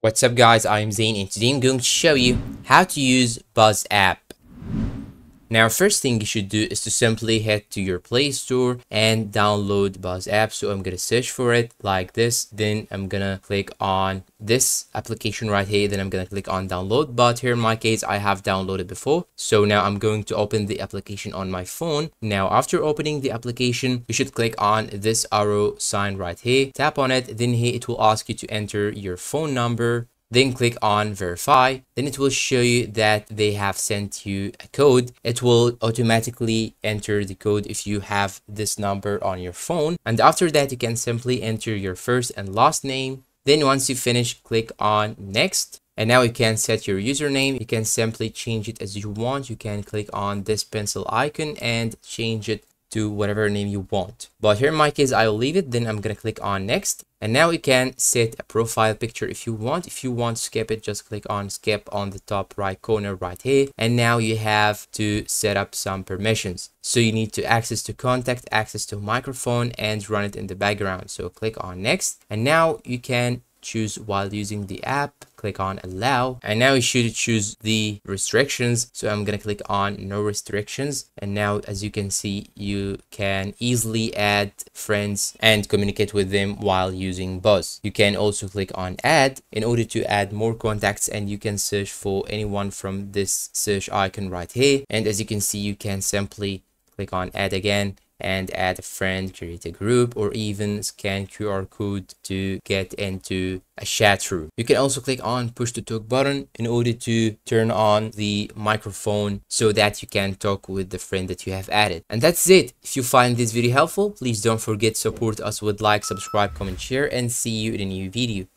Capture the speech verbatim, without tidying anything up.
What's up guys, I'm Zane and today I'm going to show you how to use Buz app. Now first thing you should do is to simply head to your Play Store and download Buz app. So I'm going to search for it like this, then I'm going to click on this application right here, then I'm going to click on download, but here in my case I have downloaded before. So now I'm going to open the application on my phone. Now after opening the application, you should click on this arrow sign right here, tap on it, then here it will ask you to enter your phone number, then click on verify. Then it will show you that they have sent you a code. It will automatically enter the code if you have this number on your phone, and after that you can simply enter your first and last name. Then once you finish, click on next. And now you can set your username. You can simply change it as you want. You can click on this pencil icon and change it to whatever name you want. But here in my case, I'll leave it. Then I'm going to click on next. And now you can set a profile picture if you want. If you want to skip it, just click on skip on the top right corner right here. And now you have to set up some permissions. So you need to access to contact, access to microphone, and run it in the background. So click on next. And now you can choose while using the app, click on allow, and now you should choose the restrictions. So I'm gonna click on no restrictions, and now as you can see you can easily add friends and communicate with them while using Buz. You can also click on add in order to add more contacts, and you can search for anyone from this search icon right here, and as you can see you can simply click on add again and add a friend, create a group, or even scan Q R code to get into a chat room. You can also click on push to talk button in order to turn on the microphone so that you can talk with the friend that you have added. And that's it. If you find this video helpful, please don't forget to support us with like, subscribe, comment, share, and see you in a new video.